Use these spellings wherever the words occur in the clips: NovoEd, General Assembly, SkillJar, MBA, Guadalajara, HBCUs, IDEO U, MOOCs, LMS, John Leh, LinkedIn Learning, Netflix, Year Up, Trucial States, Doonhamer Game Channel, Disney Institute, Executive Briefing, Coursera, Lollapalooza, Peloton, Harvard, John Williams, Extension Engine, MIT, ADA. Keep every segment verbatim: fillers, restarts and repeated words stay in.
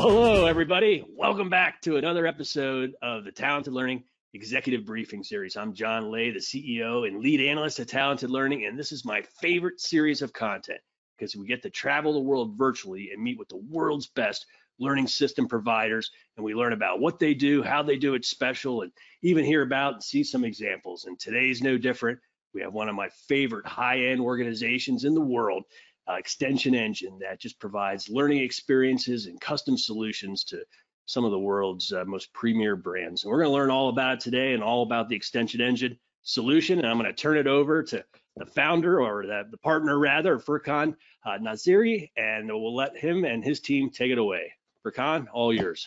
Hello, everybody. Welcome back to another episode of the Talented Learning Executive Briefing Series. I'm John Leh, the C E O and lead analyst at Talented Learning, and this is my favorite series of content because we get to travel the world virtually and meet with the world's best learning system providers, and we learn about what they do, how they do it special, and even hear about and see some examples. And today's no different. We have one of my favorite high-end organizations in the world, Uh, Extension Engine, that just provides learning experiences and custom solutions to some of the world's uh, most premier brands. And we're going to learn all about it today and all about the Extension Engine solution. And I'm going to turn it over to the founder, or the, the partner rather, Furqan uh, Nazeeri, and we'll let him and his team take it away. Furqan, all yours.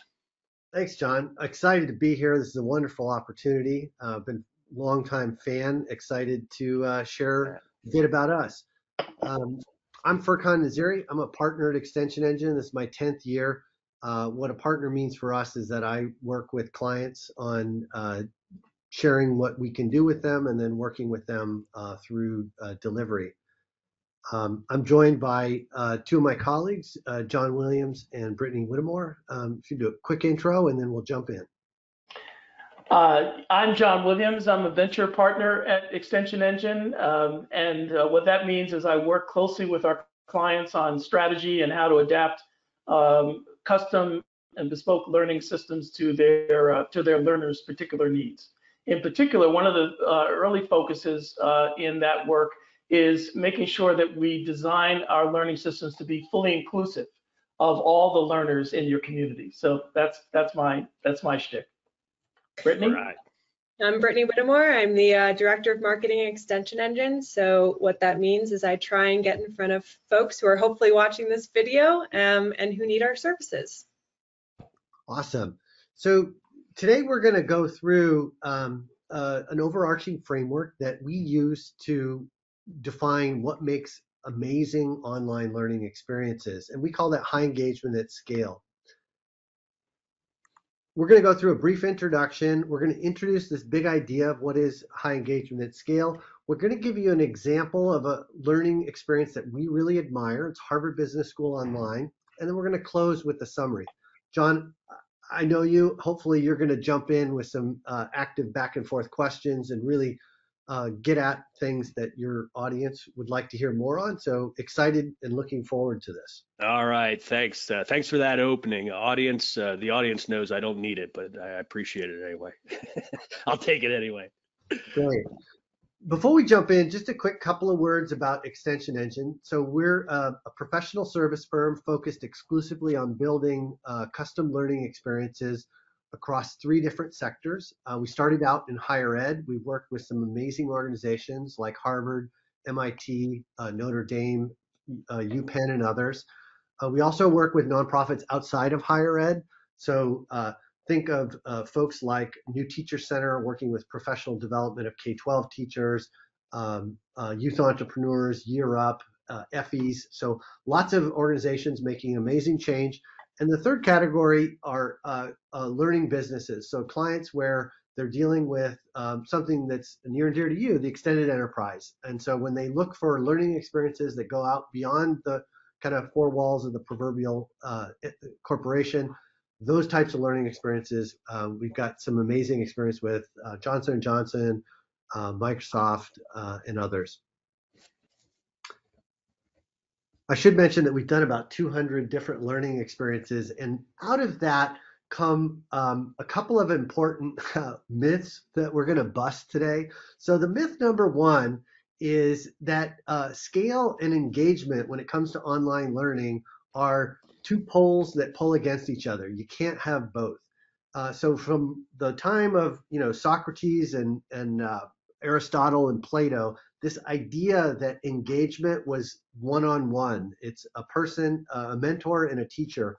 Thanks, John. Excited to be here. This is a wonderful opportunity. I've uh, been a longtime fan, excited to uh, share a bit about us. Um, I'm Furqan Nazeeri. I'm a partner at Extension Engine. This is my tenth year. Uh, what a partner means for us is that I work with clients on uh, sharing what we can do with them and then working with them uh, through uh, delivery. Um, I'm joined by uh, two of my colleagues, uh, John Williams and Brittany Whittemore. Um, if you do a quick intro and then we'll jump in. Uh, I'm John Williams. I'm a venture partner at Extension Engine, um, and uh, what that means is I work closely with our clients on strategy and how to adapt um, custom and bespoke learning systems to their uh, to their learners' particular needs. In particular, one of the uh, early focuses uh, in that work is making sure that we design our learning systems to be fully inclusive of all the learners in your community. So that's that's my that's my shtick. Brittany? Right. I'm Brittany Whittemore. I'm the uh, Director of Marketing at Extension Engine. So what that means is I try and get in front of folks who are hopefully watching this video um, and who need our services. Awesome. So today we're going to go through um, uh, an overarching framework that we use to define what makes amazing online learning experiences. And we call that high engagement at scale. We're going to go through a brief introduction. We're going to introduce this big idea of what is high engagement at scale. We're going to give you an example of a learning experience that we really admire. It's Harvard Business School Online. And then we're going to close with the summary. John, I know you. Hopefully, you're going to jump in with some uh, active back and forth questions and really uh, get at things that your audience would like to hear more on. So excited and looking forward to this. All right, thanks. Uh, thanks for that opening, audience. Uh, the audience knows I don't need it, but I appreciate it anyway. I'll take it anyway. Great. Before we jump in, just a quick couple of words about Extension Engine. So we're uh, a professional service firm focused exclusively on building uh, custom learning experiences across three different sectors. Uh, we started out in higher ed. We've worked with some amazing organizations like Harvard, M I T, uh, Notre Dame, uh, UPenn, and others. Uh, we also work with nonprofits outside of higher ed. So uh, think of uh, folks like New Teacher Center working with professional development of K twelve teachers, um, uh, youth entrepreneurs, Year Up, uh, F Es. So lots of organizations making amazing change. And the third category are uh, uh, learning businesses. So clients where they're dealing with um, something that's near and dear to you, the extended enterprise. And so when they look for learning experiences that go out beyond the kind of four walls of the proverbial uh, corporation, those types of learning experiences, uh, we've got some amazing experience with uh, Johnson and Johnson, uh, Microsoft, uh, and others. I should mention that we've done about two hundred different learning experiences, and out of that come um, a couple of important uh, myths that we're going to bust today. So the myth number one is that uh, scale and engagement when it comes to online learning are two poles that pull against each other. You can't have both. Uh, so from the time of you know Socrates and, and uh, Aristotle and Plato, this idea that engagement was one-on-one, it's a person, a mentor and a teacher,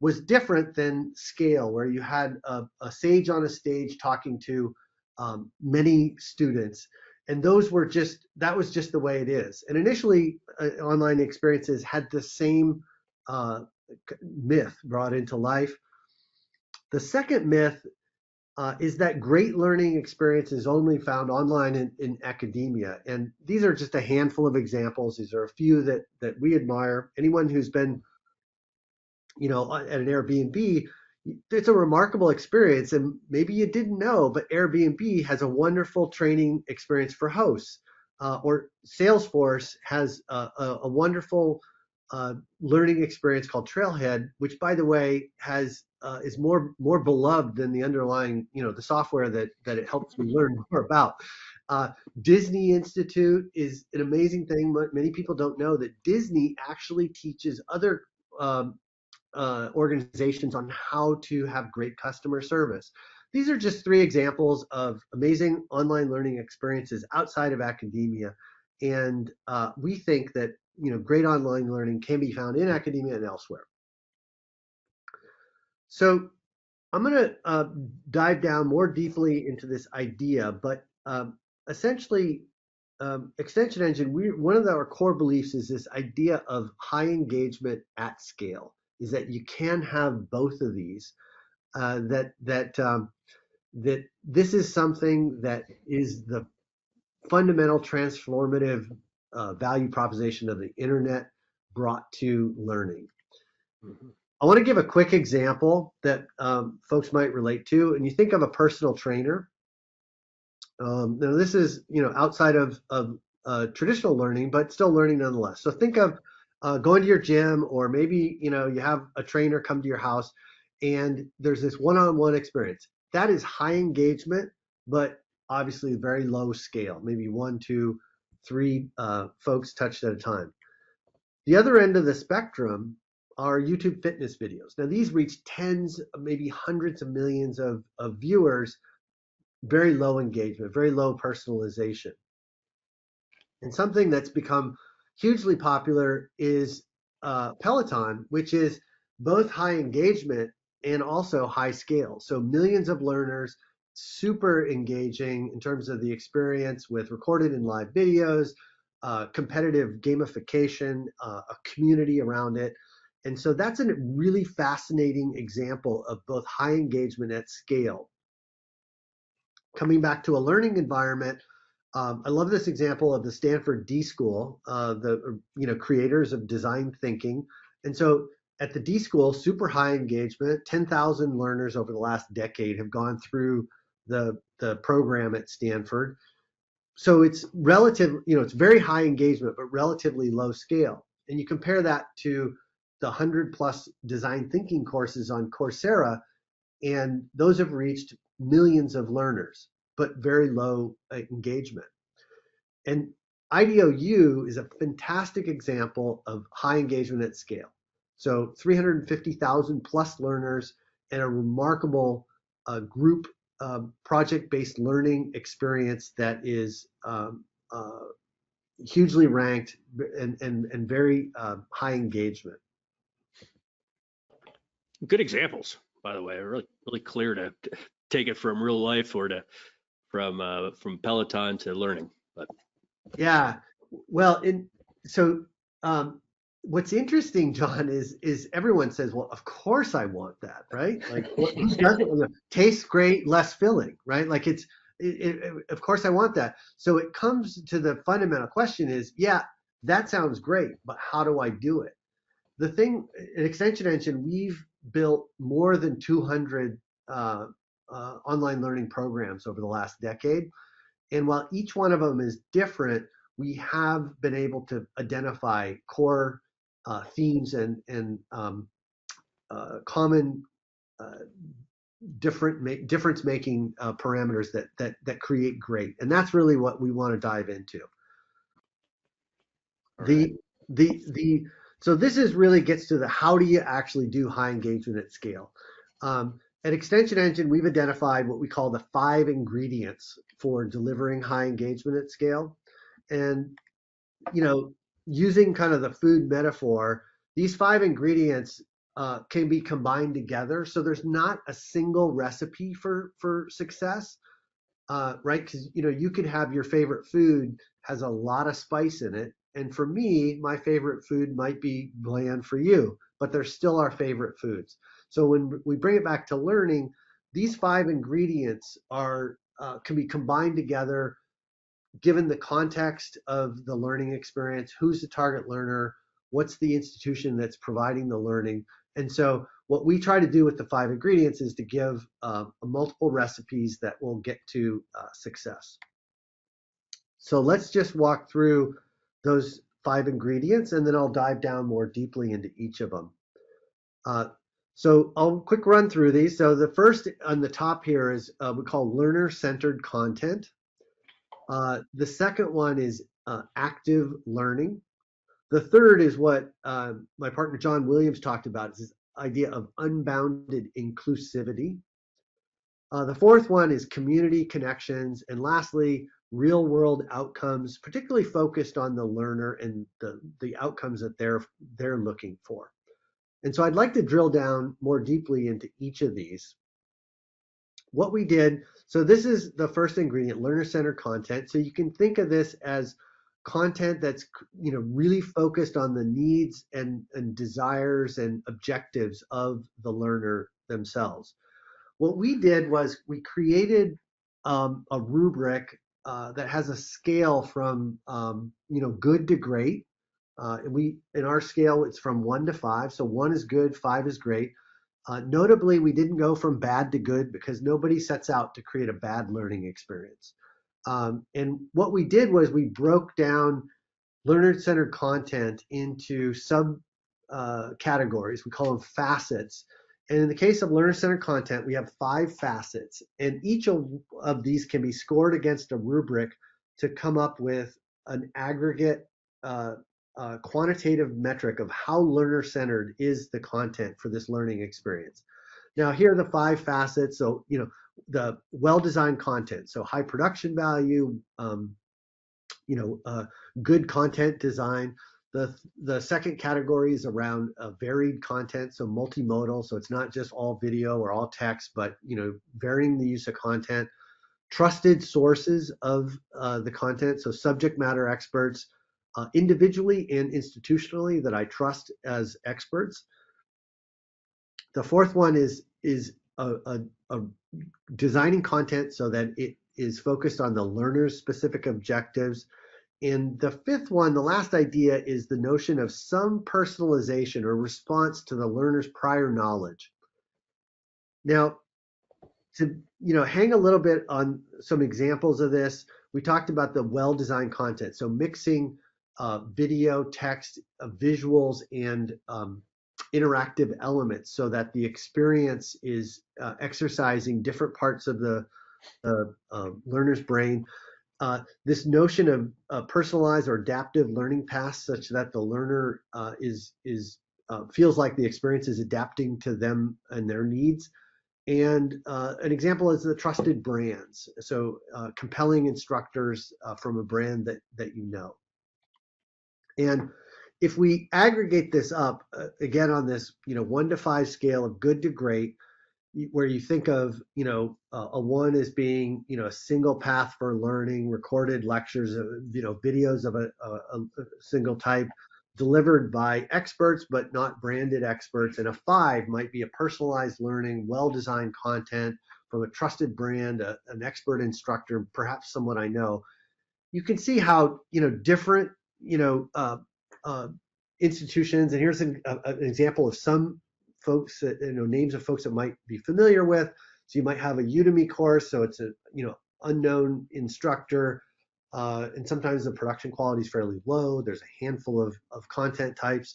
was different than scale, where you had a, a sage on a stage talking to um, many students. And those were just, that was just the way it is. And initially, uh, online experiences had the same uh, myth brought into life. The second myth Uh, is that great learning experience is only found online in, in academia. And these are just a handful of examples. These are a few that, that we admire. Anyone who's been you know, at an Airbnb, it's a remarkable experience. And maybe you didn't know, but Airbnb has a wonderful training experience for hosts, uh, or Salesforce has a, a, a wonderful uh, learning experience called Trailhead, which, by the way, has uh, is more more beloved than the underlying, you know, the software that that it helps you learn more about. Uh, Disney Institute is an amazing thing. Many people don't know that Disney actually teaches other um, uh, organizations on how to have great customer service. These are just three examples of amazing online learning experiences outside of academia. And uh, we think that, you know, great online learning can be found in academia and elsewhere. So I'm going to uh, dive down more deeply into this idea, but um, essentially, um, Extension Engine, we, one of our core beliefs is this idea of high engagement at scale, is that you can have both of these, uh, that, that, um, that this is something that is the fundamental transformative uh, value proposition of the internet brought to learning. Mm-hmm. I want to give a quick example that um, folks might relate to, and you think of a personal trainer. Um, now this is, you know, outside of, of uh, traditional learning, but still learning nonetheless. So think of uh, going to your gym, or maybe, you know, you have a trainer come to your house and there's this one-on-one experience. That is high engagement, but obviously very low scale, maybe one, two, three uh, folks touched at a time. The other end of the spectrum are YouTube fitness videos. Now these reach tens, maybe hundreds of millions of, of viewers, very low engagement, very low personalization. And something that's become hugely popular is uh, Peloton, which is both high engagement and also high scale. So millions of learners, super engaging in terms of the experience with recorded and live videos, uh, competitive gamification, uh, a community around it. And so that's a really fascinating example of both high engagement at scale. Coming back to a learning environment, um, I love this example of the Stanford D School, uh, the you know creators of design thinking. And so at the D School, super high engagement, ten thousand learners over the last decade have gone through the, the program at Stanford. So it's relative, you know, it's very high engagement, but relatively low scale. And you compare that to the one hundred plus design thinking courses on Coursera, and those have reached millions of learners, but very low engagement. And IDEO U is a fantastic example of high engagement at scale. So three hundred fifty thousand plus learners and a remarkable uh, group uh, project-based learning experience that is um, uh, hugely ranked and, and, and very uh, high engagement. Good examples, by the way, really, really clear to, to take it from real life or to from uh, from Peloton to learning. But yeah, well, in so um, what's interesting, John, is is everyone says, well, of course I want that, right? Like, what, who doesn't? Tastes great, less filling, right? Like it's, it, it, of course I want that. So it comes to the fundamental question is, yeah, that sounds great, but how do I do it? The thing at Extension Engine, we've built more than two hundred uh, uh, online learning programs over the last decade. And while each one of them is different, we have been able to identify core uh, themes and, and um, uh, common uh, different ma difference-making uh, parameters that, that, that create great. And that's really what we want to dive into. All the, right. the, the, So this is really gets to the how do you actually do high engagement at scale. Um, at Extension Engine, we've identified what we call the five ingredients for delivering high engagement at scale. And, you know, using kind of the food metaphor, these five ingredients uh, can be combined together. So there's not a single recipe for, for success, uh, right? Because, you know, you could have your favorite food has a lot of spice in it. And for me, my favorite food might be bland for you, but they're still our favorite foods. So when we bring it back to learning, these five ingredients are uh, can be combined together, given the context of the learning experience, who's the target learner, what's the institution that's providing the learning. And so what we try to do with the five ingredients is to give uh, multiple recipes that will get to uh, success. So let's just walk through those five ingredients, and then I'll dive down more deeply into each of them. Uh, so I'll quick run through these. So the first on the top here is uh, we call learner-centered content. Uh, the second one is uh, active learning. The third is what uh, my partner John Williams talked about, is this idea of unbounded inclusivity. Uh, the fourth one is community connections. And lastly, real world outcomes, particularly focused on the learner and the, the outcomes that they're, they're looking for. And so I'd like to drill down more deeply into each of these. What we did, so this is the first ingredient, learner-centered content. So you can think of this as content that's, you know, really focused on the needs and, and desires and objectives of the learner themselves. What we did was we created um, a rubric uh, that has a scale from um, you know, good to great. Uh, and we, in our scale, it's from one to five. So one is good, five is great. Uh, notably, we didn't go from bad to good because nobody sets out to create a bad learning experience. Um, and what we did was we broke down learner-centered content into sub uh, categories. We call them facets. And in the case of learner-centered content, we have five facets. And each of, of these can be scored against a rubric to come up with an aggregate uh, uh, quantitative metric of how learner-centered is the content for this learning experience. Now, here are the five facets. So, you know, the well-designed content, so high production value, um, you know, uh, good content design. The, the second category is around uh, varied content, so multimodal, so it's not just all video or all text, but, you know, varying the use of content. Trusted sources of uh, the content, so subject matter experts, uh, individually and institutionally that I trust as experts. The fourth one is, is a, a, a designing content so that it is focused on the learner's specific objectives. And the fifth one, the last idea, is the notion of some personalization or response to the learner's prior knowledge. Now, to, you know, hang a little bit on some examples of this, we talked about the well-designed content. So mixing uh, video, text, uh, visuals, and um, interactive elements so that the experience is uh, exercising different parts of the uh, uh, learner's brain. Uh, this notion of uh, personalized or adaptive learning paths such that the learner uh, is, is, uh, feels like the experience is adapting to them and their needs. And uh, an example is the trusted brands. So uh, compelling instructors uh, from a brand that, that you know. And if we aggregate this up, uh, again, on this, you know, one to five scale of good to great, where you think of, you know, uh, a one as being, you know, a single path for learning, recorded lectures, uh, you know, videos of a, a, a single type delivered by experts, but not branded experts. And a five might be a personalized learning, well-designed content from a trusted brand, a, an expert instructor, perhaps someone I know. You can see how, you know, different, you know, uh, Uh, institutions, and here's an, uh, an example of some folks that, you know, names of folks that might be familiar with. So you might have a Udemy course, so it's a, you know, unknown instructor, uh, and sometimes the production quality is fairly low. There's a handful of, of content types,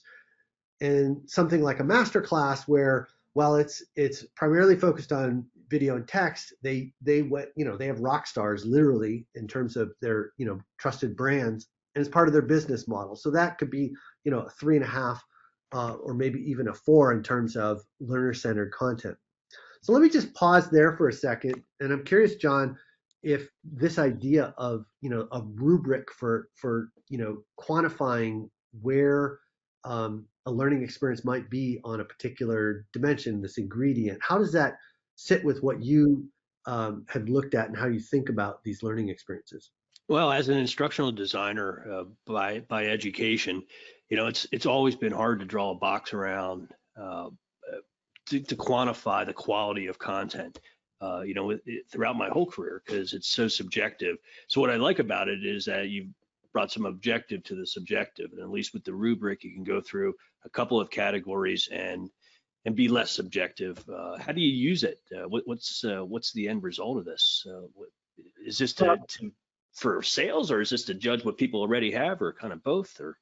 and something like a MasterClass, where while it's it's primarily focused on video and text, they they went, you know, they have rock stars literally in terms of their, you know, trusted brands. And it's part of their business model. So that could be, you know, a three and a half uh, or maybe even a four in terms of learner-centered content. So let me just pause there for a second. And I'm curious, John, if this idea of, you know, a rubric for, for you know, quantifying where um, a learning experience might be on a particular dimension, this ingredient, how does that sit with what you um, have looked at and how you think about these learning experiences? Well, as an instructional designer uh, by by education, you know, it's it's always been hard to draw a box around uh, to, to quantify the quality of content, uh, you know, it, throughout my whole career, because it's so subjective. So what I like about it is that you brought some objective to this objective. And at least with the rubric, you can go through a couple of categories and and be less subjective. Uh, how do you use it? Uh, what, what's uh, what's the end result of this? Uh, what, is this to, to for sales, or is this to judge what people already have, or kind of both? Or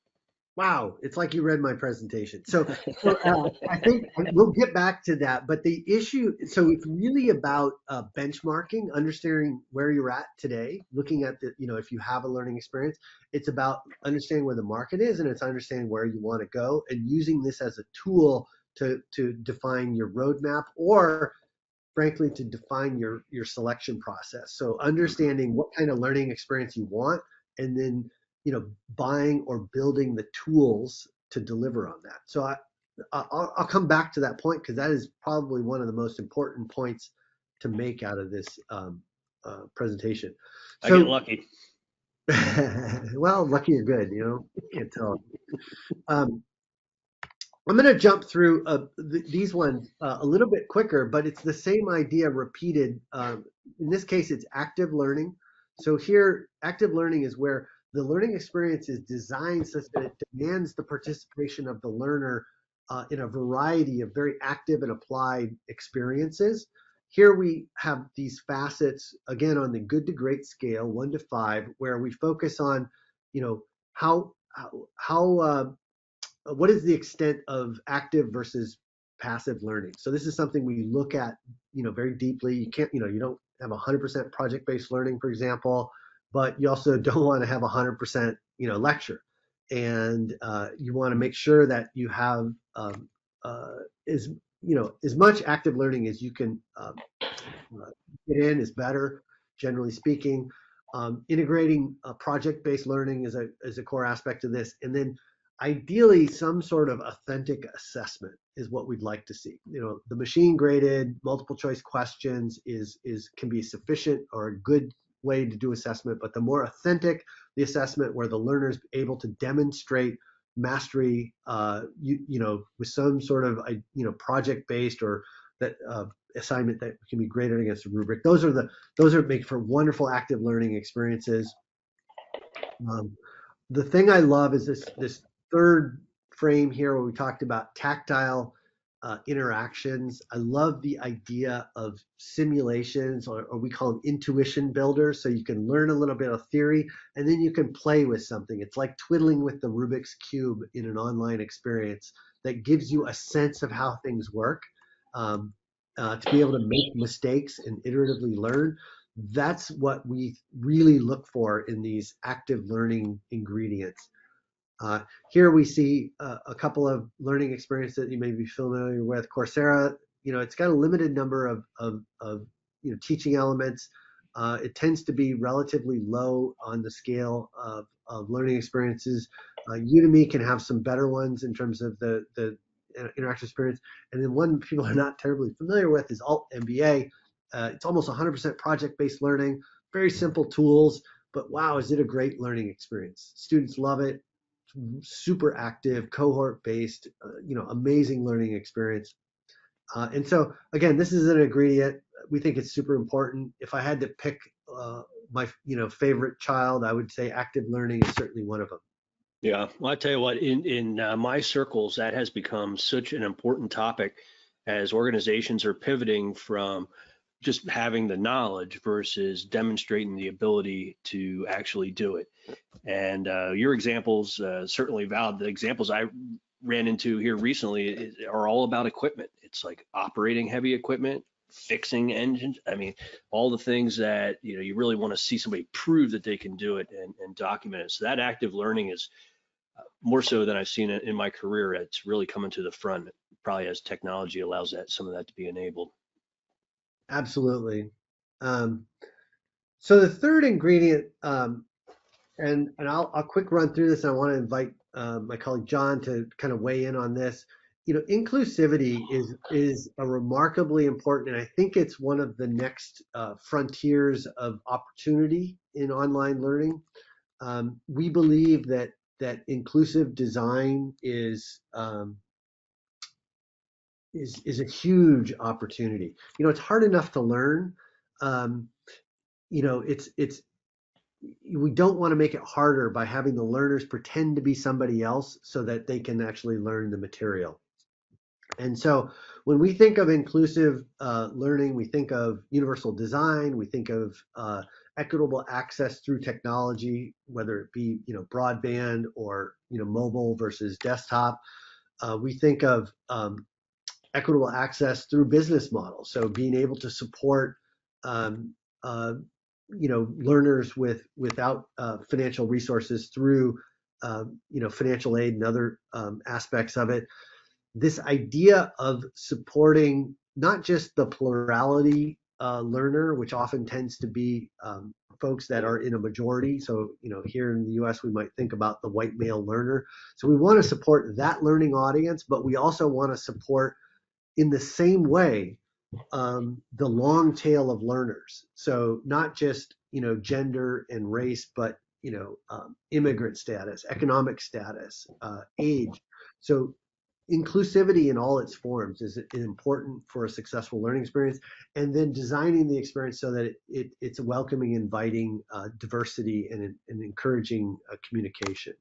wow, it's like you read my presentation. So, so uh, I think we'll get back to that. But the issue, so it's really about uh, benchmarking, understanding where you're at today, looking at the, you know, if you have a learning experience, it's about understanding where the market is, and it's understanding where you want to go, and using this as a tool to to define your roadmap, or frankly to define your your selection process. So understanding what kind of learning experience you want, and then, you know, buying or building the tools to deliver on that. So I I'll, I'll come back to that point, because that is probably one of the most important points to make out of this um, uh, presentation. So, I get lucky. Well, lucky or good, you know, can't tell. Um, I'm going to jump through uh, th these ones uh, a little bit quicker, but it's the same idea repeated. Um, in this case, it's active learning. So here, active learning is where the learning experience is designed such that it demands the participation of the learner uh, in a variety of very active and applied experiences. Here we have these facets, again, on the good to great scale, one to five, where we focus on, you know, how, how, how uh, what is the extent of active versus passive learning? So this is something we look at, you know, very deeply. You can't, you know, you don't have one hundred percent project-based learning, for example, but you also don't want to have one hundred percent, you know, lecture. And uh, you want to make sure that you have um, uh, as, you know, as much active learning as you can um, uh, get in is better, generally speaking. Um, integrating uh, project-based learning is a, is a core aspect of this. And then ideally, some sort of authentic assessment is what we'd like to see. You know, the machine-graded multiple-choice questions is is can be sufficient or a good way to do assessment, but the more authentic the assessment, where the learner is able to demonstrate mastery, uh, you you know, with some sort of you know project-based or that uh, assignment that can be graded against a rubric. Those are the those are make for wonderful active learning experiences. Um, the thing I love is this this. Third frame here, where we talked about tactile uh, interactions. I love the idea of simulations, or, or we call them intuition builders. So you can learn a little bit of theory, and then you can play with something. It's like twiddling with the Rubik's Cube in an online experience that gives you a sense of how things work, um, uh, to be able to make mistakes and iteratively learn. That's what we really look for in these active learning ingredients. Uh, here we see uh, a couple of learning experiences that you may be familiar with. Coursera, you know, it's got a limited number of, of, of you know, teaching elements. Uh, it tends to be relatively low on the scale of, of learning experiences. Uh, Udemy can have some better ones in terms of the, the interactive experience. And then one people are not terribly familiar with is Alt M B A. Uh, it's almost one hundred percent project-based learning, very simple tools, but wow, is it a great learning experience. Students love it. Super active, cohort-based, uh, you know, amazing learning experience. Uh, and so, again, this is an ingredient. We think it's super important. If I had to pick uh, my, you know, favorite child, I would say active learning is certainly one of them. Yeah, well, I tell you what, in, in uh, my circles, that has become such an important topic as organizations are pivoting from just having the knowledge versus demonstrating the ability to actually do it. And uh, your examples uh, certainly valid. The examples I ran into here recently are all about equipment. It's like operating heavy equipment, fixing engines. I mean, all the things that, you know, you really want to see somebody prove that they can do it and, and document it. So that active learning is more so than I've seen it in my career. It's really coming to the front, probably as technology allows that some of that to be enabled. Absolutely. Um, so the third ingredient, um, and, and I'll, I'll quick run through this, and I want to invite uh, my colleague John to kind of weigh in on this. You know, inclusivity is, is a remarkably important, and I think it's one of the next uh, frontiers of opportunity in online learning. Um, we believe that, that inclusive design is, um, Is, is a huge opportunity. You know, it's hard enough to learn. Um, you know, it's it's we don't want to make it harder by having the learners pretend to be somebody else so that they can actually learn the material. And so when we think of inclusive uh, learning, we think of universal design, we think of uh, equitable access through technology, whether it be you know broadband or you know mobile versus desktop. Uh, we think of um, equitable access through business models, so being able to support um, uh, you know learners with without uh, financial resources through uh, you know financial aid and other um, aspects of it. This idea of supporting not just the plurality uh, learner, which often tends to be um, folks that are in a majority. So, you know, here in the U S, we might think about the white male learner. So we want to support that learning audience, but we also want to support in the same way um, the long tail of learners. So not just, you know, gender and race, but, you know, um, immigrant status, economic status, uh, age. So inclusivity in all its forms is important for a successful learning experience, and then designing the experience so that it, it, it's a welcoming, inviting uh, diversity and, and encouraging uh, communication.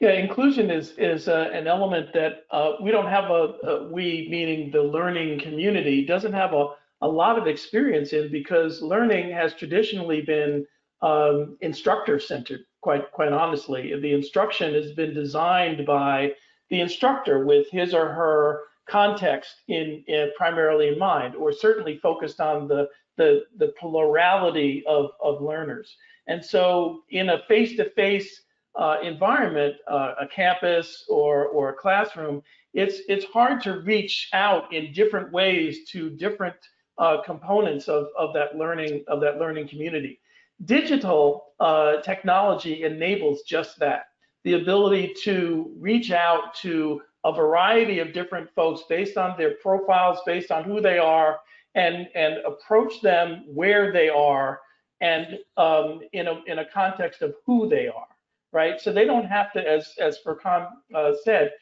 Yeah, inclusion is is uh, an element that uh, we don't have a, a we meaning the learning community doesn't have a a lot of experience in, because learning has traditionally been um, instructor centered. Quite quite honestly, the instruction has been designed by the instructor with his or her context in, in primarily in mind, or certainly focused on the the, the plurality of, of learners. And so in a face-to-face uh, environment, uh, a campus or, or a classroom, it's it's hard to reach out in different ways to different uh, components of, of that learning of that learning community. Digital uh, technology enables just that. The ability to reach out to a variety of different folks based on their profiles, based on who they are, and and approach them where they are, and um, in a in a context of who they are, right? So they don't have to, as as Furqan uh, said,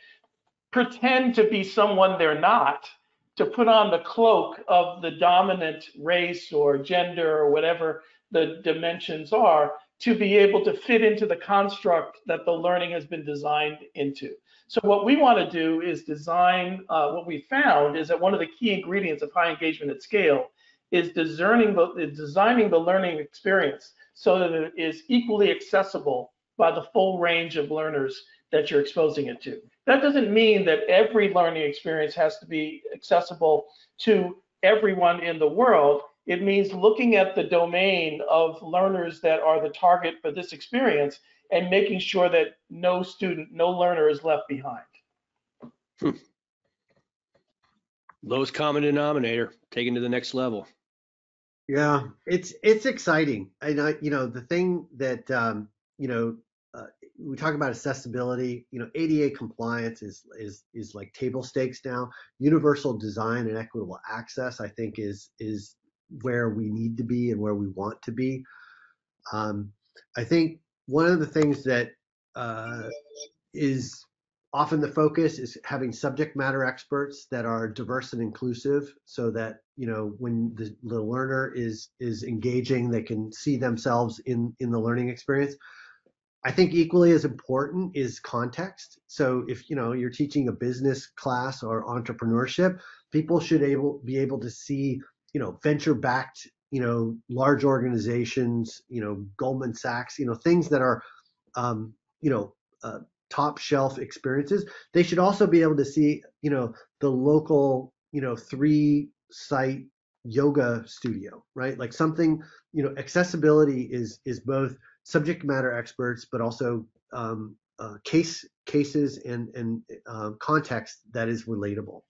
pretend to be someone they're not, to put on the cloak of the dominant race or gender or whatever the dimensions are, to be able to fit into the construct that the learning has been designed into. So what we want to do is design, uh, what we found is that one of the key ingredients of high engagement at scale is discerning the, is designing the learning experience so that it is equally accessible by the full range of learners that you're exposing it to. That doesn't mean that every learning experience has to be accessible to everyone in the world. It means looking at the domain of learners that are the target for this experience and making sure that no student, no learner is left behind. Hmm. Lowest common denominator, taken to the next level. Yeah, it's it's exciting. And I, you know, the thing that um, you know, uh, we talk about accessibility. You know, A D A compliance is is is like table stakes now. Universal design and equitable access, I think, is is where we need to be and where we want to be. Um, I think one of the things that uh, is often the focus is having subject matter experts that are diverse and inclusive, so that you know when the, the learner is is engaging, they can see themselves in in the learning experience. I think equally as important is context. So if you know you're teaching a business class or entrepreneurship, people should able be able to see, you know, venture-backed, you know, large organizations, you know, Goldman Sachs, you know, things that are, um, you know, uh, top-shelf experiences. They should also be able to see, you know, the local, you know, three-site yoga studio, right? Like something, you know, accessibility is is both subject matter experts, but also um, uh, case cases and and uh, context that is relatable.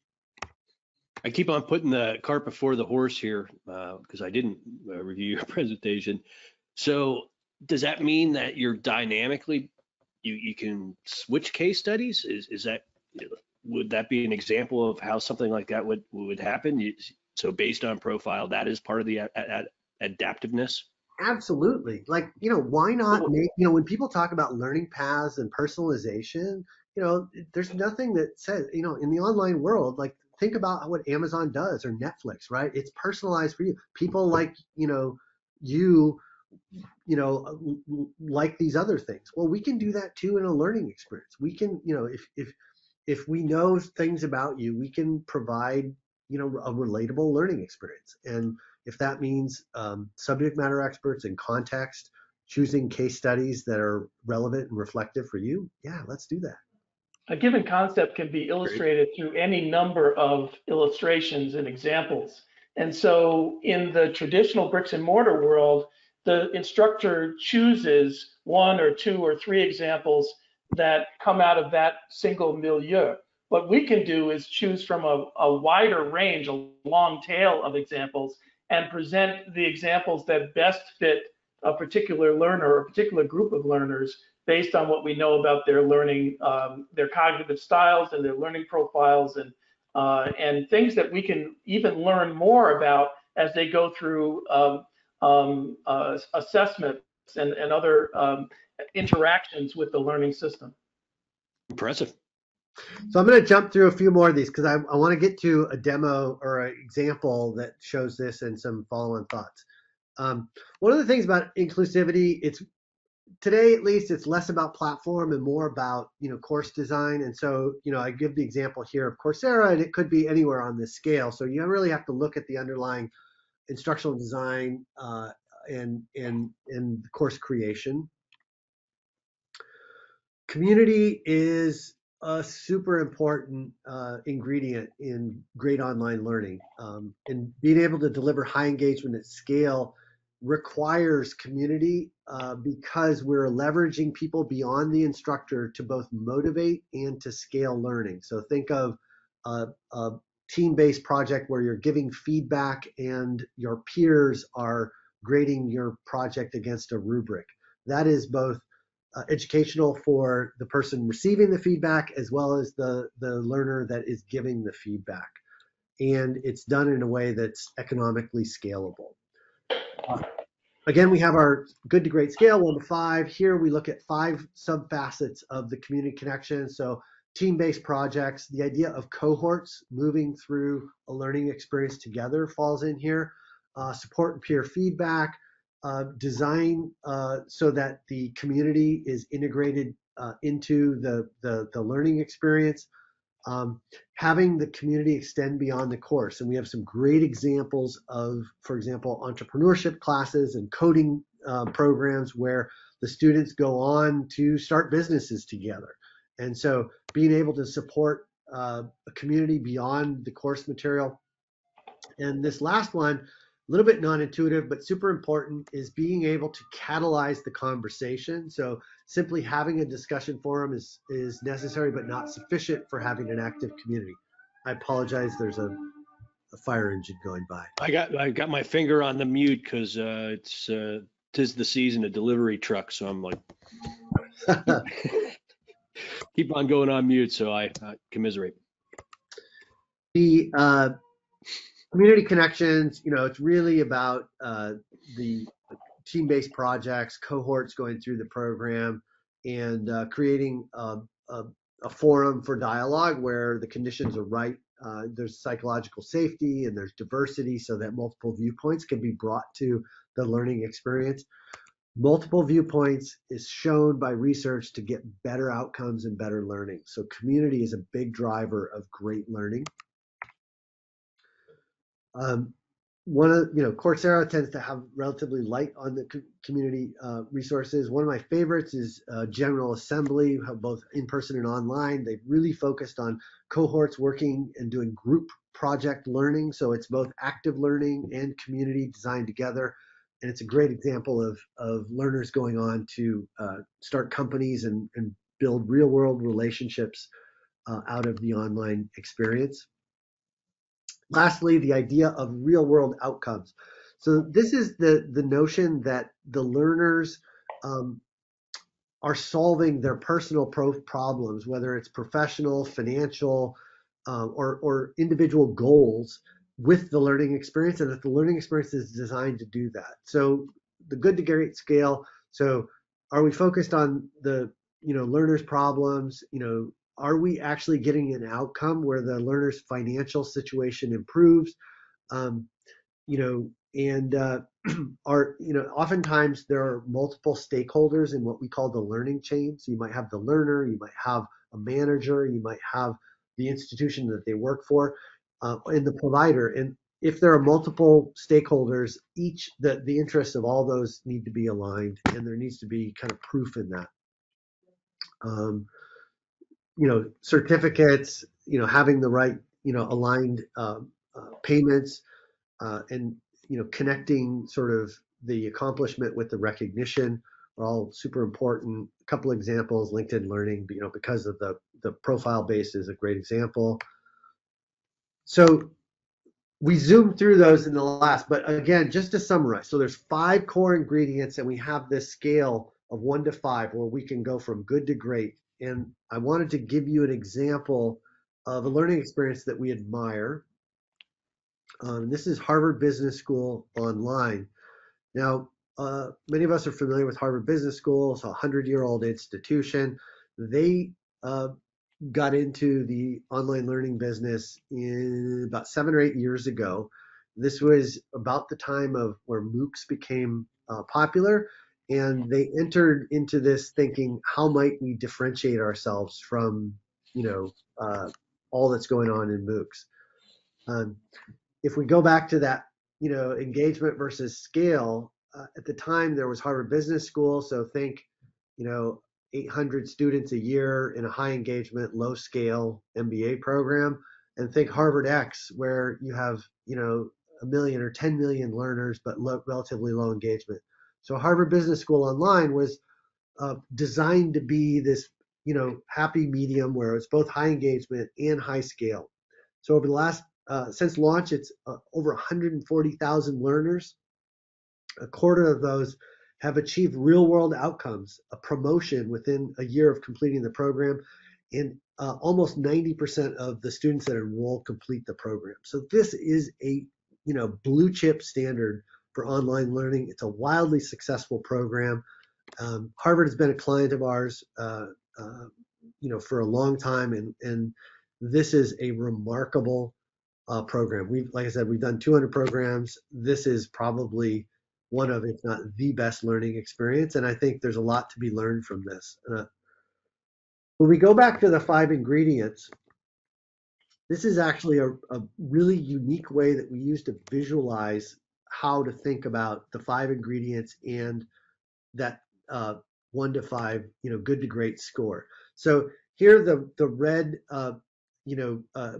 I keep on putting the cart before the horse here because uh, I didn't uh, review your presentation. So does that mean that you're dynamically, you, you can switch case studies? Is, is that, would that be an example of how something like that would, would happen? You, so based on profile, that is part of the ad, ad, adaptiveness? Absolutely. Like, you know, why not make, you know, when people talk about learning paths and personalization, you know, there's nothing that says, you know, in the online world, like, think about what Amazon does or Netflix, right? It's personalized for you. People like, you know, you you know, like these other things. Well, we can do that too in a learning experience. We can, you know, if if if we know things about you, we can provide, you know, a relatable learning experience. And if that means um, subject matter experts and context, choosing case studies that are relevant and reflective for you, yeah, let's do that. A given concept can be illustrated through any number of illustrations and examples. And so in the traditional bricks and mortar world, the instructor chooses one or two or three examples that come out of that single milieu. What we can do is choose from a, a wider range, a long tail of examples, and present the examples that best fit a particular learner or a particular group of learners based on what we know about their learning, um, their cognitive styles and their learning profiles, and uh, and things that we can even learn more about as they go through um, um, uh, assessments and, and other um, interactions with the learning system. Impressive. So I'm going to jump through a few more of these because I, I want to get to a demo or an example that shows this and some follow-on thoughts. Um, one of the things about inclusivity, it's today at least, it's less about platform and more about, you know, course design. And so, you know, I give the example here of Coursera, and it could be anywhere on this scale. So you really have to look at the underlying instructional design uh, and and and course creation. Community is a super important uh, ingredient in great online learning, um, and being able to deliver high engagement at scale requires community uh, because we're leveraging people beyond the instructor to both motivate and to scale learning. So think of a, a team-based project where you're giving feedback and your peers are grading your project against a rubric. That is both Uh, educational for the person receiving the feedback as well as the, the learner that is giving the feedback. And it's done in a way that's economically scalable. Uh, again, we have our good to great scale, one to five. Here we look at five sub-facets of the community connection. So team-based projects, the idea of cohorts moving through a learning experience together falls in here. Uh, support and peer feedback, Uh, design uh, so that the community is integrated uh, into the, the, the learning experience, um, having the community extend beyond the course. And we have some great examples of, for example, entrepreneurship classes and coding uh, programs where the students go on to start businesses together. And so being able to support uh, a community beyond the course material. And this last one, a little bit non-intuitive, but super important, is being able to catalyze the conversation. So simply having a discussion forum is, is necessary, but not sufficient for having an active community. I apologize, there's a, a fire engine going by. I got I got my finger on the mute because uh, it's uh, 'tis the season of delivery trucks, so I'm like keep on going on mute, so I, I commiserate. The uh, community connections, you know, it's really about uh, the team-based projects, cohorts going through the program, and uh, creating a, a, a forum for dialogue where the conditions are right. Uh, there's psychological safety and there's diversity so that multiple viewpoints can be brought to the learning experience. Multiple viewpoints is shown by research to get better outcomes and better learning. So community is a big driver of great learning. Um, one of you know Coursera tends to have relatively light on the co community uh, resources. One of my favorites is uh, General Assembly, both in person and online. They've really focused on cohorts working and doing group project learning, so it's both active learning and community designed together. And it's a great example of of learners going on to uh, start companies and, and build real world relationships uh, out of the online experience. Lastly, the idea of real-world outcomes. So this is the, the notion that the learners um, are solving their personal pro problems, whether it's professional, financial, uh, or, or individual goals with the learning experience, and that the learning experience is designed to do that. So the good to great scale, so are we focused on the you know learners' problems, you know, are we actually getting an outcome where the learner's financial situation improves? Um, you know, And uh, are, you know, oftentimes there are multiple stakeholders in what we call the learning chain. So you might have the learner, you might have a manager, you might have the institution that they work for, uh, and the provider. And if there are multiple stakeholders, each the, the interests of all those need to be aligned, and there needs to be kind of proof in that. Um, you know, certificates, you know, having the right, you know, aligned uh, uh, payments, uh, and, you know, connecting sort of the accomplishment with the recognition are all super important. A couple examples, LinkedIn Learning, you know, because of the, the profile base is a great example. So we zoomed through those in the last, but again, just to summarize, so there's five core ingredients, and we have this scale of one to five where we can go from good to great. And I wanted to give you an example of a learning experience that we admire. Um, this is Harvard Business School Online. Now, uh, many of us are familiar with Harvard Business School. It's a hundred-year-old institution. They uh, got into the online learning business in about seven or eight years ago. This was about the time of where MOOCs became uh, popular, and they entered into this thinking, how might we differentiate ourselves from, you know, uh, all that's going on in MOOCs? Um, If we go back to that, you know, engagement versus scale, uh, at the time there was Harvard Business School, so think, you know, eight hundred students a year in a high engagement, low scale M B A program, and think Harvard X, where you have, you know, a million or ten million learners, but lo- relatively low engagement. So Harvard Business School Online was uh, designed to be this, you know, happy medium where it's both high engagement and high scale. So over the last Uh, since launch, it's uh, over one hundred forty thousand learners. A quarter of those have achieved real-world outcomes, a promotion within a year of completing the program, and uh, almost ninety percent of the students that enroll complete the program. So this is a, you know, blue chip standard for online learning. It's a wildly successful program. Um, Harvard has been a client of ours, uh, uh, you know, for a long time, and and this is a remarkable Uh, program. We've, like I said, we've done two hundred programs. This is probably one of, if not the best learning experience, and I think there's a lot to be learned from this. Uh, when we go back to the five ingredients, this is actually a, a really unique way that we use to visualize how to think about the five ingredients and that uh, one to five, you know, good to great score. So here the, the red, uh, you know, uh,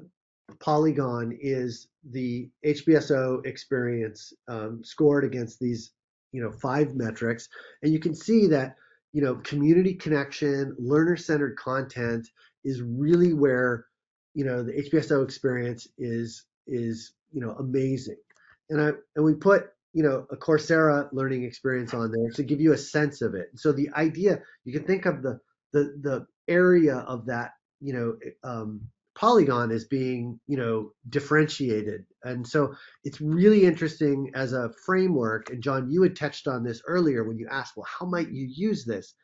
polygon is the H B S O experience um, scored against these, you know, five metrics, and you can see that, you know, community connection, learner-centered content is really where, you know, the H B S O experience is is you know, amazing. And I and we put, you know, a Coursera learning experience on there to give you a sense of it. So the idea, you can think of the the the area of that, you know, um, polygon is being, you know, differentiated. And so it's really interesting as a framework. And John, you had touched on this earlier when you asked, well, how might you use this?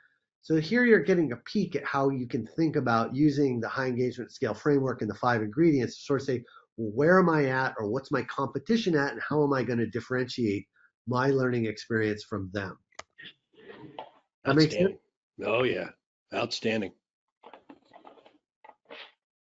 So here you're getting a peek at how you can think about using the high engagement scale framework and the five ingredients to sort of say, well, where am I at, or what's my competition at, and how am I going to differentiate my learning experience from them? That makes sense? Oh yeah, outstanding.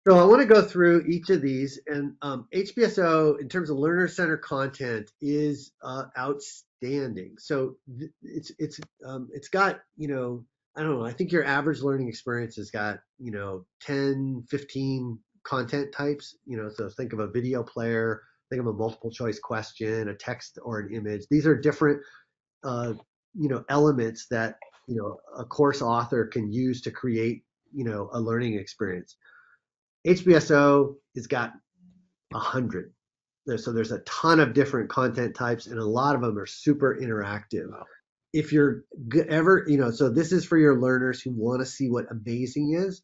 So I want to go through each of these, and um, H B S O, in terms of learner-centered content, is uh, outstanding. So it's it's um, it's got, you know, I don't know, I think your average learning experience has got, you know, ten, fifteen content types, you know, so think of a video player, think of a multiple choice question, a text or an image. These are different, uh, you know, elements that, you know, a course author can use to create, you know, a learning experience. H B S O has got a hundred. So there's a ton of different content types, and a lot of them are super interactive. If you're ever, you know, so this is for your learners who want to see what amazing is.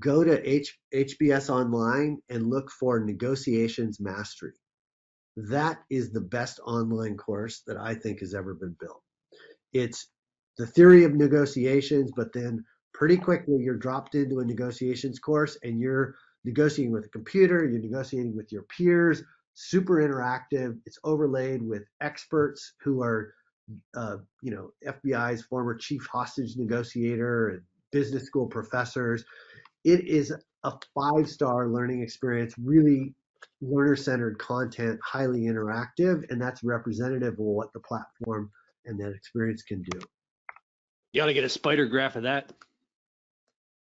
Go to H HBS Online and look for Negotiations Mastery. That is the best online course that I think has ever been built. It's the theory of negotiations, but then pretty quickly you're dropped into a negotiations course, and you're negotiating with a computer, you're negotiating with your peers, super interactive. It's overlaid with experts who are, uh, you know, F B I's former chief hostage negotiator and business school professors. It is a five-star learning experience, really learner-centered content, highly interactive, and that's representative of what the platform and that experience can do. You ought to get a spider graph of that.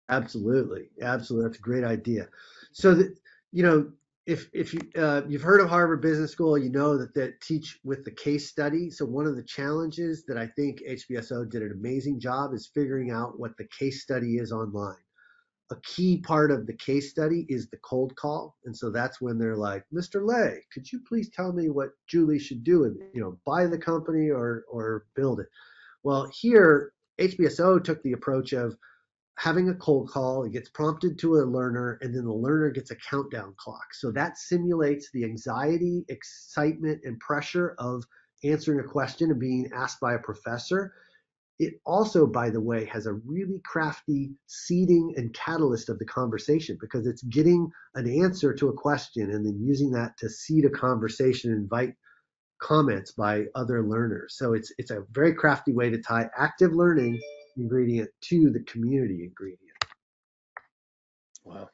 Absolutely, absolutely, that's a great idea. So that, you know, if if you uh, you've heard of Harvard Business School, you know that they teach with the case study. So one of the challenges that I think H B S O did an amazing job is figuring out what the case study is online. A key part of the case study is the cold call, and so that's when they're like, "Mister Leh, could you please tell me what Julie should do and, you know, buy the company or or build it?" Well, here H B S O took the approach of having a cold call. It gets prompted to a learner, and then the learner gets a countdown clock. So that simulates the anxiety, excitement, and pressure of answering a question and being asked by a professor. It also, by the way, has a really crafty seeding and catalyst of the conversation, because it's getting an answer to a question and then using that to seed a conversation and invite comments by other learners. So it's it's a very crafty way to tie active learning ingredient to the community ingredient. Wow.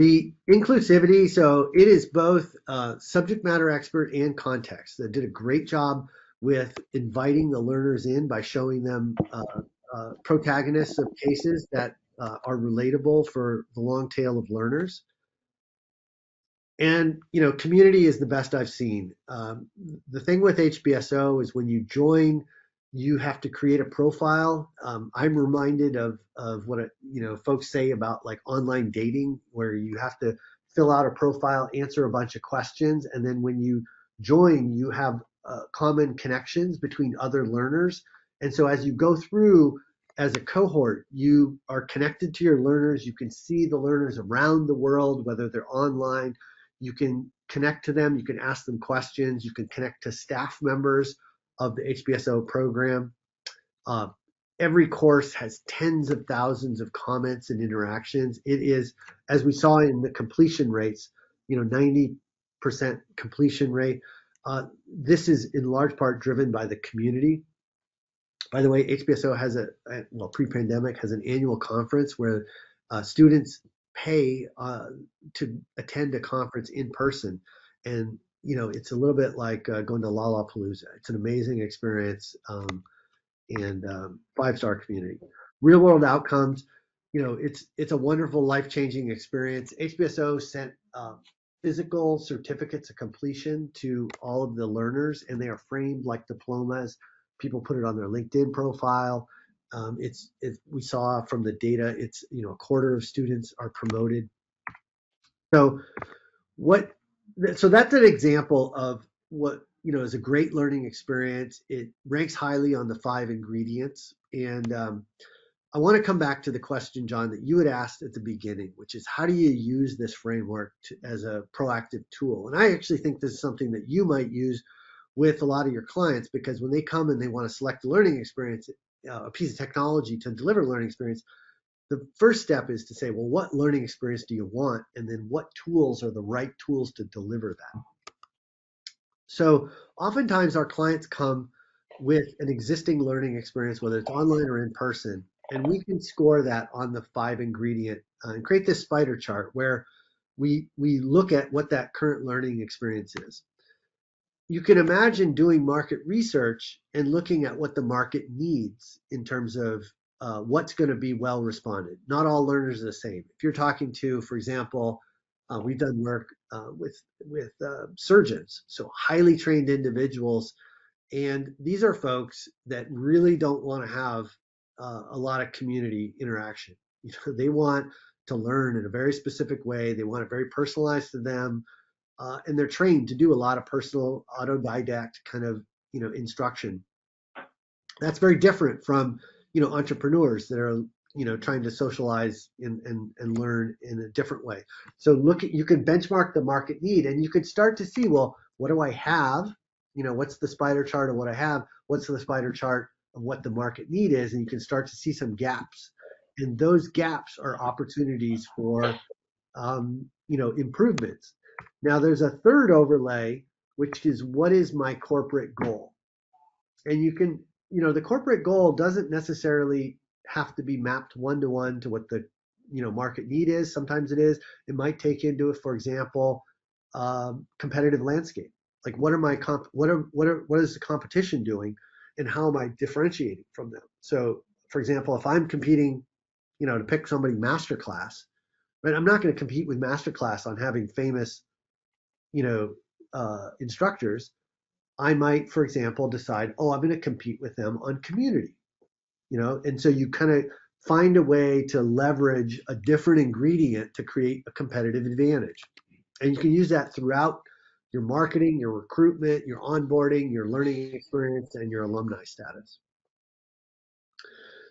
The inclusivity, so it is both uh, subject matter expert and context. They did a great job with inviting the learners in by showing them uh, uh, protagonists of cases that uh, are relatable for the long tail of learners. And, you know, community is the best I've seen. Um, the thing with H B S O is when you join, you have to create a profile. Um, I'm reminded of, of what, you know, folks say about like online dating, where you have to fill out a profile, answer a bunch of questions, and then when you join, you have Uh, common connections between other learners. And so as you go through as a cohort, you are connected to your learners. You can see the learners around the world, whether they're online. You can connect to them. You can ask them questions. You can connect to staff members of the H B S O program. Uh, every course has tens of thousands of comments and interactions. It is, as we saw in the completion rates, you know, ninety percent completion rate. Uh, this is in large part driven by the community. By the way, H B S O has a, well, pre-pandemic has an annual conference where uh, students pay uh, to attend a conference in person. And, you know, it's a little bit like uh, going to Lollapalooza. It's an amazing experience, um, and um, five-star community. Real world outcomes, you know, it's, it's a wonderful life-changing experience. H B S O sent uh, physical certificates of completion to all of the learners, and they are framed like diplomas. People put it on their LinkedIn profile. Um, it's, it's we saw from the data, it's, you know, a quarter of students are promoted. So what? So that's an example of what, you know, is a great learning experience. It ranks highly on the five ingredients, and um, I want to come back to the question, John, that you had asked at the beginning, which is how do you use this framework to, as a proactive tool? And I actually think this is something that you might use with a lot of your clients, because when they come and they want to select a learning experience, uh, a piece of technology to deliver learning experience, the first step is to say, well, what learning experience do you want? And then what tools are the right tools to deliver that? So oftentimes our clients come with an existing learning experience, whether it's online or in person, and we can score that on the five ingredient uh, and create this spider chart where we we look at what that current learning experience is. You can imagine doing market research and looking at what the market needs in terms of uh, what's going to be well responded. Not all learners are the same. If you're talking to, for example, uh, we've done work uh, with, with uh, surgeons, so highly trained individuals, and these are folks that really don't want to have Uh, a lot of community interaction. You know, they want to learn in a very specific way. They want it very personalized to them, uh, and they're trained to do a lot of personal autodidact kind of, you know, instruction. That's very different from, you know, entrepreneurs that are, you know, trying to socialize and and, and learn in a different way. So look at, you can benchmark the market need, and you could start to see, well, what do I have? You know, what's the spider chart of what I have? What's the spider chart of what the market need is? And you can start to see some gaps, and those gaps are opportunities for um, you know, improvements. Now there's a third overlay, which is what is my corporate goal? And you can, you know, the corporate goal doesn't necessarily have to be mapped one-to-one to what the, you know, market need is. Sometimes it is. It might take into, for example, um, competitive landscape. Like what are my comp, what are, what are, what is the competition doing and how am I differentiating from them? So for example, if I'm competing, you know, to pick somebody MasterClass, but I'm not going to compete with MasterClass on having famous, you know, uh, instructors. I might, for example, decide, oh, I'm going to compete with them on community, you know, and so you kind of find a way to leverage a different ingredient to create a competitive advantage. And you can use that throughout your marketing, your recruitment, your onboarding, your learning experience, and your alumni status.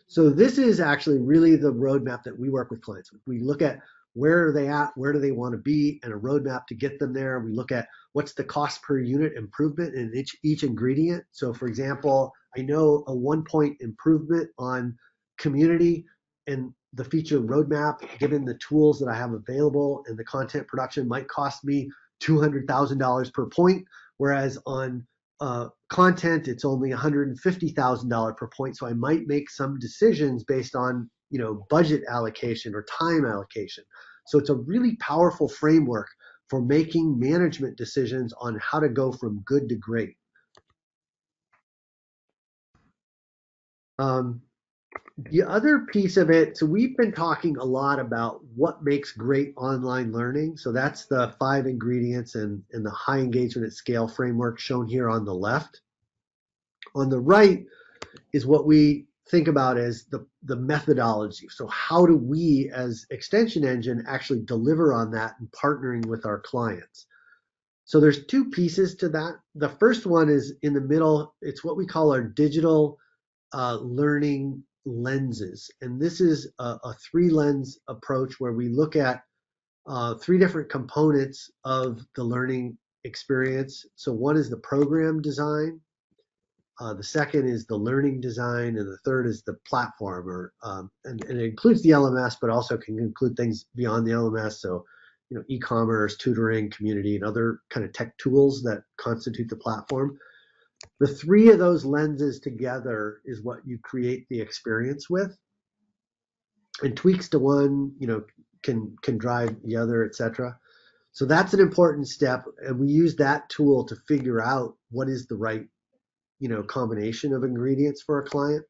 So this is actually really the roadmap that we work with clients with. We look at where are they at, where do they want to be, and a roadmap to get them there. We look at what's the cost per unit improvement in each, each ingredient. So for example, I know a one point improvement on community and the feature roadmap, given the tools that I have available and the content production, might cost me two hundred thousand dollars per point, whereas on uh, content, it's only one hundred fifty thousand dollars per point. So I might make some decisions based on, you know, budget allocation or time allocation. So it's a really powerful framework for making management decisions on how to go from good to great. Um, The other piece of it, so we've been talking a lot about what makes great online learning. So that's the five ingredients and, and the high engagement at scale framework shown here on the left. On the right is what we think about as the, the methodology. So how do we as Extension Engine actually deliver on that and partnering with our clients? So there's two pieces to that. The first one is in the middle. It's what we call our digital uh, learning lenses, and this is a, a three lens approach where we look at uh, three different components of the learning experience. So one is the program design, uh, the second is the learning design, and the third is the platform, or um, and, and it includes the L M S but also can include things beyond the L M S, so you know, e-commerce, tutoring, community, and other kind of tech tools that constitute the platform. The three of those lenses together is what you create the experience with, and tweaks to one, you know, can can drive the other, et cetera. So that's an important step, and we use that tool to figure out what is the right, you know, combination of ingredients for a client.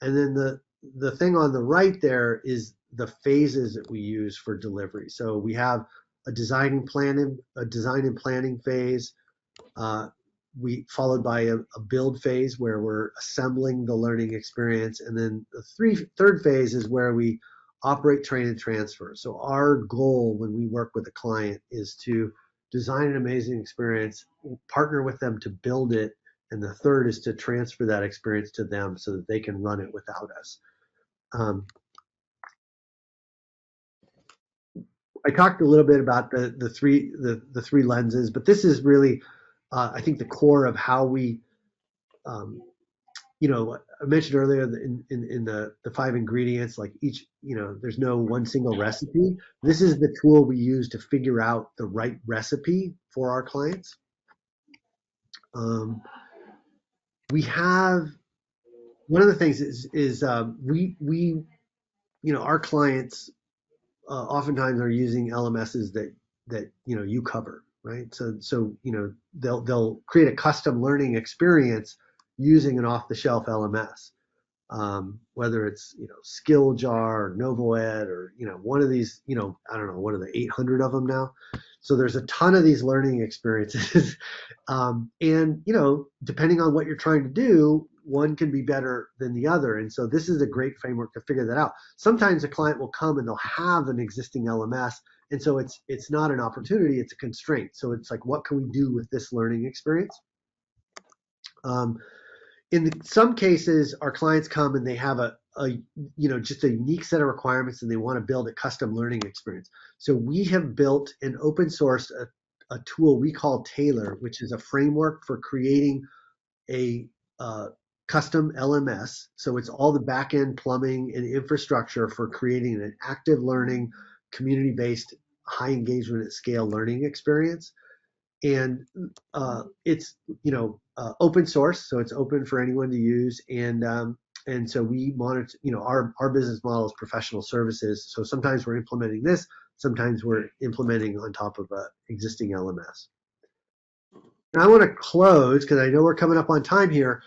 And then the the thing on the right there is the phases that we use for delivery. So we have a design and planning, a design and planning phase. Uh, We followed by a, a build phase where we're assembling the learning experience, and then the three, third phase is where we operate, train, and transfer. So our goal when we work with a client is to design an amazing experience, partner with them to build it, and the third is to transfer that experience to them so that they can run it without us. Um, I talked a little bit about the the three the the three lenses, but this is really Uh, I think the core of how we, um, you know, I mentioned earlier in, in, in the, the five ingredients, like each, you know, there's no one single recipe. This is the tool we use to figure out the right recipe for our clients. Um, we have, one of the things is, is um, we, we, you know, our clients uh, oftentimes are using L M Ss that, that, you know, you cover. Right, so so you know they'll they'll create a custom learning experience using an off-the-shelf L M S, um, whether it's you know SkillJar or NovoEd or you know one of these you know I don't know what are the eight hundred of them now. So there's a ton of these learning experiences, um, and you know depending on what you're trying to do, one can be better than the other, and so this is a great framework to figure that out. Sometimes a client will come and they'll have an existing L M S. And so it's it's not an opportunity, it's a constraint. So it's like, what can we do with this learning experience? Um, in the, some cases, our clients come and they have a, a, you know, just a unique set of requirements and they want to build a custom learning experience. So we have built and open sourced a, a tool we call Taylor, which is a framework for creating a uh, custom L M S. So it's all the back-end plumbing and infrastructure for creating an active learning community-based high engagement at scale learning experience. And uh, it's, you know, uh, open source, so it's open for anyone to use. And um, and so we monitor, you know, our, our business model is professional services. So sometimes we're implementing this, sometimes we're implementing on top of an existing L M S. And I want to close, because I know we're coming up on time here,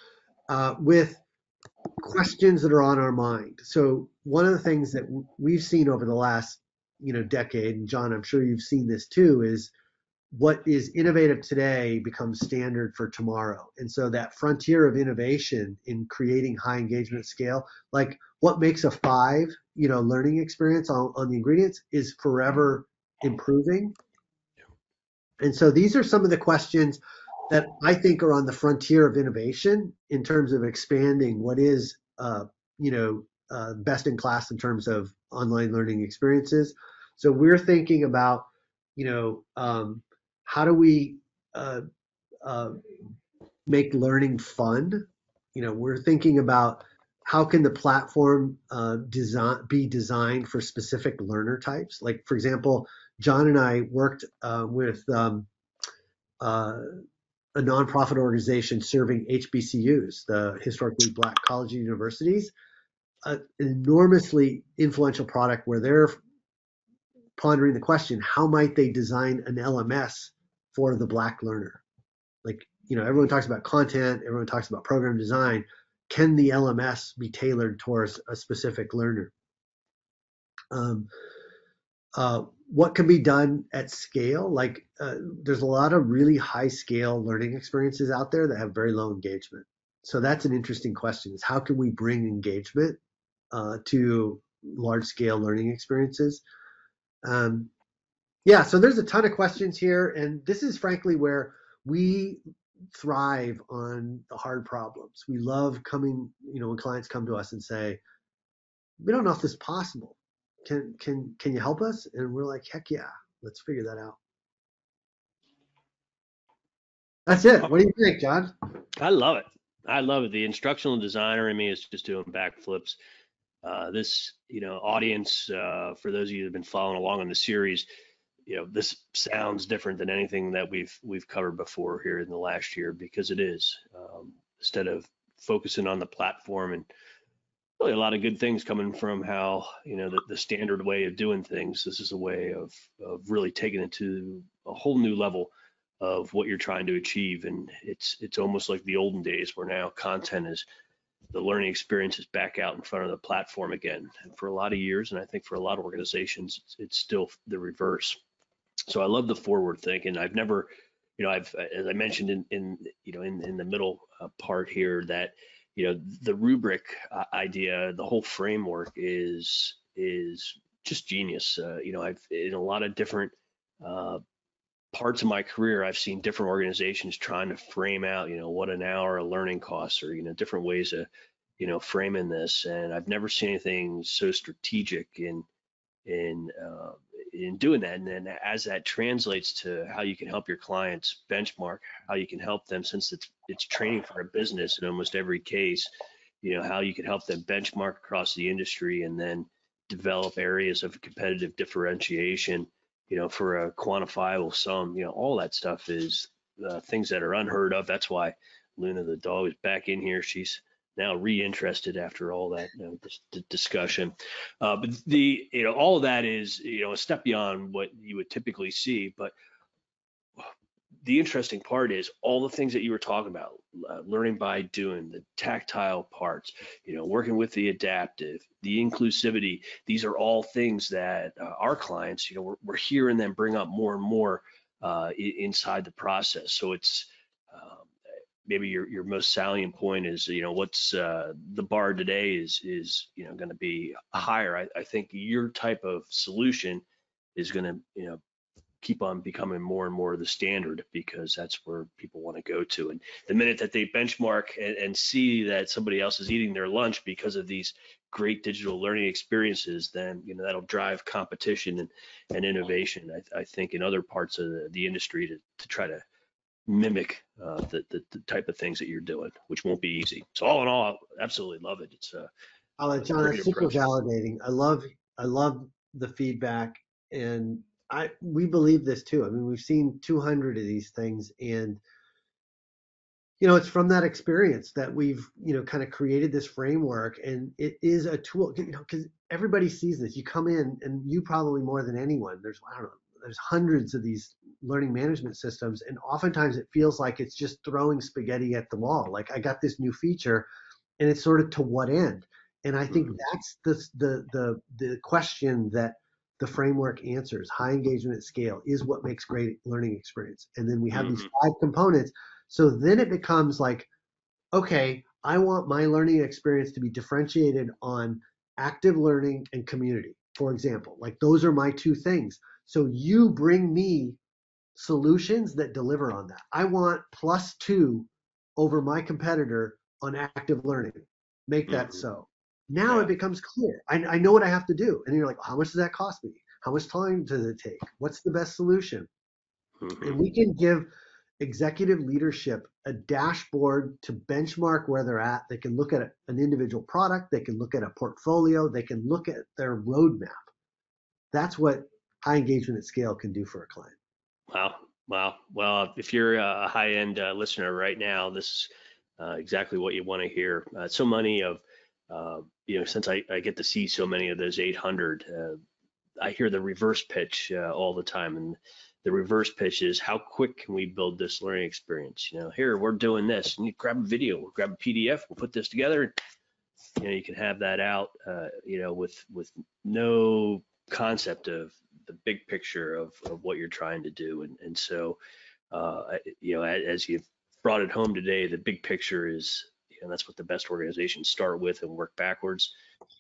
uh, with questions that are on our mind. So one of the things that we've seen over the last, you know, decade, and John, I'm sure you've seen this too, is what is innovative today becomes standard for tomorrow. And so that frontier of innovation in creating high engagement scale, like what makes a five, you know, learning experience on, on the ingredients is forever improving. And so these are some of the questions that I think are on the frontier of innovation in terms of expanding what is, uh, you know, uh, best in class in terms of online learning experiences. So we're thinking about, you know, um, how do we uh, uh, make learning fun? You know, we're thinking about how can the platform uh, design be designed for specific learner types? Like, for example, John and I worked uh, with um, uh, a nonprofit organization serving H B C Us, the historically black college and universities, an enormously influential product where they're pondering the question, how might they design an L M S for the black learner? Like, you know, everyone talks about content, everyone talks about program design. Can the L M S be tailored towards a specific learner? Um, uh, What can be done at scale? Like uh, there's a lot of really high scale learning experiences out there that have very low engagement. So that's an interesting question, is how can we bring engagement uh, to large scale learning experiences? Um, yeah, so there's a ton of questions here. And this is frankly where we thrive on the hard problems. We love coming, you know, when clients come to us and say, we don't know if this is possible. Can can can you help us? And we're like, heck yeah, let's figure that out. That's it. What do you think, John? I love it. I love it. The instructional designer in me is just doing backflips. Uh, this, you know, audience, uh, for those of you who've been following along on the series, you know, this sounds different than anything that we've we've covered before here in the last year, because it is. Um, instead of focusing on the platform and really a lot of good things coming from how, you know, the, the standard way of doing things, this is a way of, of really taking it to a whole new level of what you're trying to achieve. And it's it's almost like the olden days where now content is, the learning experience is back out in front of the platform again. And for a lot of years, and I think for a lot of organizations, it's, it's still the reverse. So I love the forward thinking. I've never, you know, I've, as I mentioned in, in you know, in, in the middle uh, part here, that you know, the rubric uh, idea, the whole framework is is just genius. Uh, you know, I've in a lot of different uh, parts of my career, I've seen different organizations trying to frame out, you know, what an hour of learning costs, or, you know, different ways of, you know, framing this. And I've never seen anything so strategic in in uh, in doing that. And then as that translates to how you can help your clients benchmark, how you can help them, since it's it's training for a business in almost every case, you know, how you can help them benchmark across the industry and then develop areas of competitive differentiation, you know, for a quantifiable sum. You know, all that stuff is uh, things that are unheard of. That's why Luna the dog is back in here. She's now reinterested after all that, you know, this, the discussion. Uh, but the, you know, all of that is, you know, a step beyond what you would typically see. But the interesting part is all the things that you were talking about, uh, learning by doing, the tactile parts, you know, working with the adaptive, the inclusivity. These are all things that uh, our clients, you know, we're, we're hearing them bring up more and more uh, inside the process. So it's um, maybe your, your most salient point is, you know, what's uh, the bar today is, is you know, going to be higher. I, I think your type of solution is going to, you know, keep on becoming more and more of the standard, because that's where people want to go to. And the minute that they benchmark and, and see that somebody else is eating their lunch because of these great digital learning experiences, then, you know, that'll drive competition and, and innovation, I, I think, in other parts of the, the industry to, to try to mimic uh, the, the, the type of things that you're doing, which won't be easy. So all in all, I absolutely love it. It's uh, oh, John, it's super validating. I love, I love the feedback. And I we believe this too. I mean, we've seen two hundred of these things, and you know, it's from that experience that we've, you know, kind of created this framework, and it is a tool, you know, because everybody sees this. You come in, and you probably more than anyone, there's, I don't know, there's hundreds of these learning management systems, and oftentimes it feels like it's just throwing spaghetti at the wall. Like, I got this new feature, and it's sort of to what end? And I think that's the, the, the, the question that the framework answers. High engagement at scale is what makes great learning experience. And then we have mm-hmm. these five components. So then it becomes like, okay, I want my learning experience to be differentiated on active learning and community, for example. Like, those are my two things. So you bring me solutions that deliver on that. I want plus two over my competitor on active learning. Make that mm-hmm. so. Now yeah. it becomes clear. I, I know what I have to do. And you're like, how much does that cost me? How much time does it take? What's the best solution? Mm-hmm. And we can give executive leadership a dashboard to benchmark where they're at. They can look at an individual product. They can look at a portfolio. They can look at their roadmap. That's what high engagement at scale can do for a client. Wow. Wow. Well, if you're a high-end uh, listener right now, this is uh, exactly what you want to hear. Uh, so many of, uh, you know, since I, I get to see so many of those eight hundred, uh, I hear the reverse pitch uh, all the time. And the reverse pitch is, how quick can we build this learning experience? You know, here, we're doing this, and you grab a video, we'll grab a P D F, we'll put this together. You know, you can have that out, uh, you know, with with no concept of the big picture of, of what you're trying to do. And, and so, uh, you know, as you've brought it home today, the big picture is, you know, that's what the best organizations start with and work backwards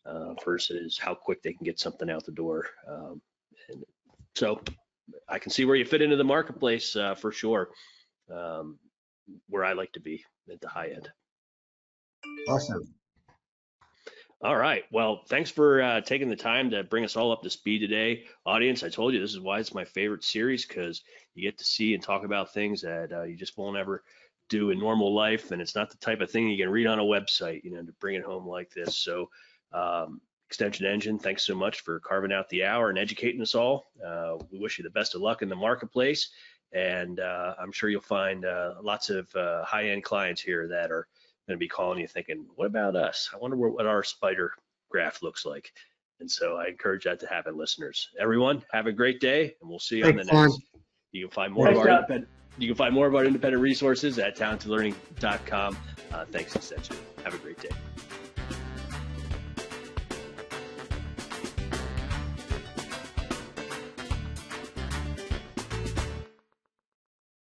uh, versus how quick they can get something out the door. Um, and so, I can see where you fit into the marketplace uh, for sure, um, where I like to be at the high end. Awesome. All right. Well, thanks for uh, taking the time to bring us all up to speed today. Audience, I told you this is why it's my favorite series, because you get to see and talk about things that uh, you just won't ever do in normal life. And it's not the type of thing you can read on a website, you know, to bring it home like this. So, um, Extension Engine, thanks so much for carving out the hour and educating us all. Uh, we wish you the best of luck in the marketplace, and uh, I'm sure you'll find uh, lots of uh, high-end clients here that are going to be calling you thinking, what about us? I wonder what our spider graph looks like. And so I encourage that to happen, listeners. Everyone, have a great day, and we'll see you thanks, on the next. Man. You can find more nice of our independent, you can find more of our independent resources at talented learning dot com. Uh, thanks, Extension. Have a great day.